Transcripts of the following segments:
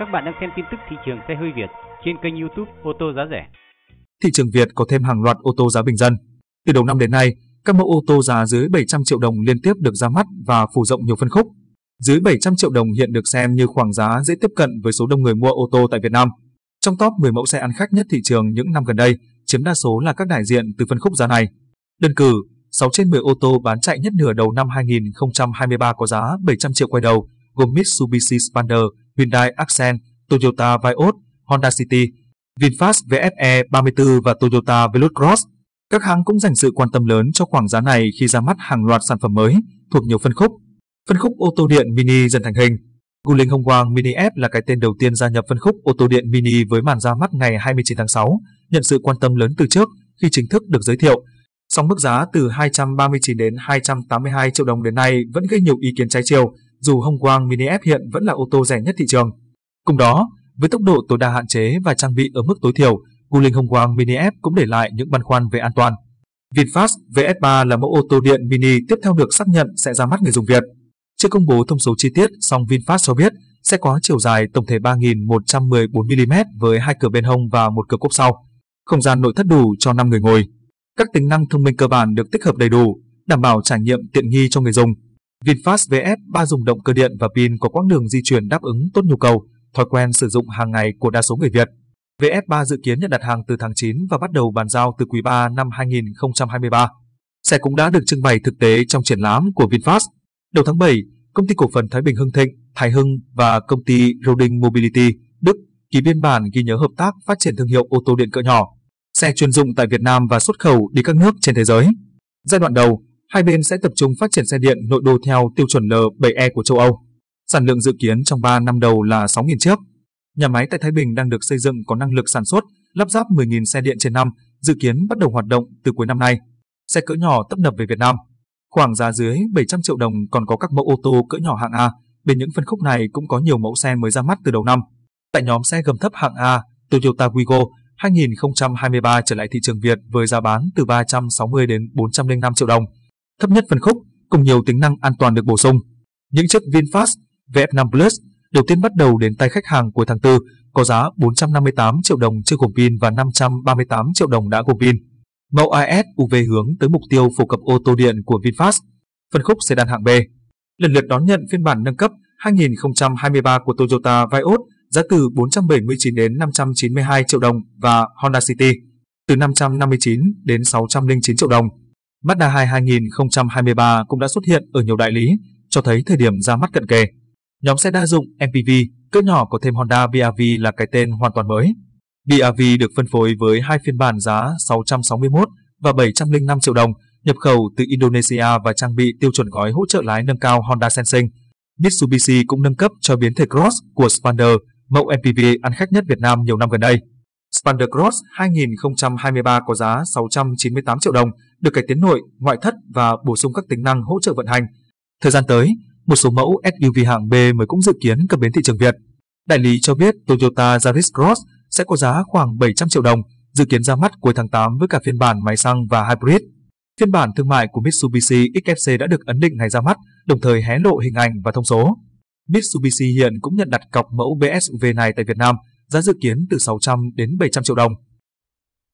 Các bạn đang xem tin tức thị trường xe hơi Việt trên kênh YouTube ô tô giá rẻ. Thị trường Việt có thêm hàng loạt ô tô giá bình dân. Từ đầu năm đến nay, các mẫu ô tô giá dưới 700 triệu đồng liên tiếp được ra mắt và phủ rộng nhiều phân khúc. Dưới 700 triệu đồng hiện được xem như khoảng giá dễ tiếp cận với số đông người mua ô tô tại Việt Nam. Trong top 10 mẫu xe ăn khách nhất thị trường những năm gần đây, chiếm đa số là các đại diện từ phân khúc giá này. Đơn cử, 6 trên 10 ô tô bán chạy nhất nửa đầu năm 2023 có giá 700 triệu quay đầu, gồm Mitsubishi Xpander, Hyundai Accent, Toyota Vios, Honda City, VinFast VF e34 và Toyota Veloz Cross. Các hãng cũng dành sự quan tâm lớn cho khoảng giá này khi ra mắt hàng loạt sản phẩm mới thuộc nhiều phân khúc. Phân khúc ô tô điện mini dần thành hình. Wuling Hongguang Mini EV là cái tên đầu tiên gia nhập phân khúc ô tô điện mini với màn ra mắt ngày 29 tháng 6, nhận sự quan tâm lớn từ trước khi chính thức được giới thiệu. Song mức giá từ 239 đến 282 triệu đồng đến nay vẫn gây nhiều ý kiến trái chiều, dù Hongguang Mini EV hiện vẫn là ô tô rẻ nhất thị trường. Cùng đó, với tốc độ tối đa hạn chế và trang bị ở mức tối thiểu, Wuling Hongguang Mini EV cũng để lại những băn khoăn về an toàn. VinFast VF3 là mẫu ô tô điện mini tiếp theo được xác nhận sẽ ra mắt người dùng Việt. Chưa công bố thông số chi tiết, song VinFast cho biết sẽ có chiều dài tổng thể 3.114 mm với 2 cửa bên hông và 1 cửa cốp sau. Không gian nội thất đủ cho 5 người ngồi. Các tính năng thông minh cơ bản được tích hợp đầy đủ, đảm bảo trải nghiệm tiện nghi cho người dùng. VinFast VF3 dùng động cơ điện và pin có quãng đường di chuyển đáp ứng tốt nhu cầu, thói quen sử dụng hàng ngày của đa số người Việt. VF3 dự kiến nhận đặt hàng từ tháng 9 và bắt đầu bàn giao từ quý 3 năm 2023. Xe cũng đã được trưng bày thực tế trong triển lãm của VinFast. Đầu tháng 7, công ty cổ phần Thái Bình Hưng Thịnh, Thái Hưng và công ty Roding Mobility, Đức ký biên bản ghi nhớ hợp tác phát triển thương hiệu ô tô điện cỡ nhỏ, xe chuyên dụng tại Việt Nam và xuất khẩu đi các nước trên thế giới. Giai đoạn đầu, hai bên sẽ tập trung phát triển xe điện nội đô theo tiêu chuẩn L7E của châu Âu. Sản lượng dự kiến trong 3 năm đầu là 6.000 chiếc. Nhà máy tại Thái Bình đang được xây dựng có năng lực sản xuất, lắp ráp 10.000 xe điện trên năm, dự kiến bắt đầu hoạt động từ cuối năm nay. Xe cỡ nhỏ tấp nập về Việt Nam. Khoảng giá dưới 700 triệu đồng còn có các mẫu ô tô cỡ nhỏ hạng A, bên những phân khúc này cũng có nhiều mẫu xe mới ra mắt từ đầu năm. Tại nhóm xe gầm thấp hạng A, Toyota Wigo 2023 trở lại thị trường Việt với giá bán từ 360 đến 405 triệu đồng, thấp nhất phân khúc, cùng nhiều tính năng an toàn được bổ sung. Những chiếc VinFast VF5 Plus đầu tiên bắt đầu đến tay khách hàng cuối tháng 4, có giá 458 triệu đồng chưa gồm pin và 538 triệu đồng đã gồm pin. Mẫu SUV hướng tới mục tiêu phổ cập ô tô điện của VinFast. Phân khúc sedan hạng B lần lượt đón nhận phiên bản nâng cấp 2023 của Toyota Vios, giá từ 479 đến 592 triệu đồng và Honda City từ 559 đến 609 triệu đồng. Mazda 2 2023 cũng đã xuất hiện ở nhiều đại lý, cho thấy thời điểm ra mắt cận kề. Nhóm xe đa dụng MPV cỡ nhỏ có thêm Honda BR-V là cái tên hoàn toàn mới. BR-V được phân phối với hai phiên bản giá 661 và 705 triệu đồng, nhập khẩu từ Indonesia và trang bị tiêu chuẩn gói hỗ trợ lái nâng cao Honda Sensing. Mitsubishi cũng nâng cấp cho biến thể Cross của Xpander, mẫu MPV ăn khách nhất Việt Nam nhiều năm gần đây. Xpander Cross 2023 có giá 698 triệu đồng, được cải tiến nội, ngoại thất và bổ sung các tính năng hỗ trợ vận hành. Thời gian tới, một số mẫu SUV hạng B mới cũng dự kiến cập bến thị trường Việt. Đại lý cho biết Toyota Yaris Cross sẽ có giá khoảng 700 triệu đồng, dự kiến ra mắt cuối tháng 8 với cả phiên bản máy xăng và hybrid. Phiên bản thương mại của Mitsubishi XFC đã được ấn định ngày ra mắt, đồng thời hé lộ hình ảnh và thông số. Mitsubishi hiện cũng nhận đặt cọc mẫu BSUV này tại Việt Nam, giá dự kiến từ 600 đến 700 triệu đồng.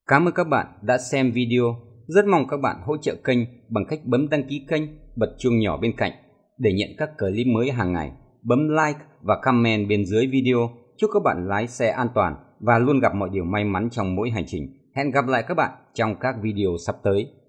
Cảm ơn các bạn đã xem video. Rất mong các bạn hỗ trợ kênh bằng cách bấm đăng ký kênh, bật chuông nhỏ bên cạnh để nhận các clip mới hàng ngày. Bấm like và comment bên dưới video. Chúc các bạn lái xe an toàn và luôn gặp mọi điều may mắn trong mỗi hành trình. Hẹn gặp lại các bạn trong các video sắp tới.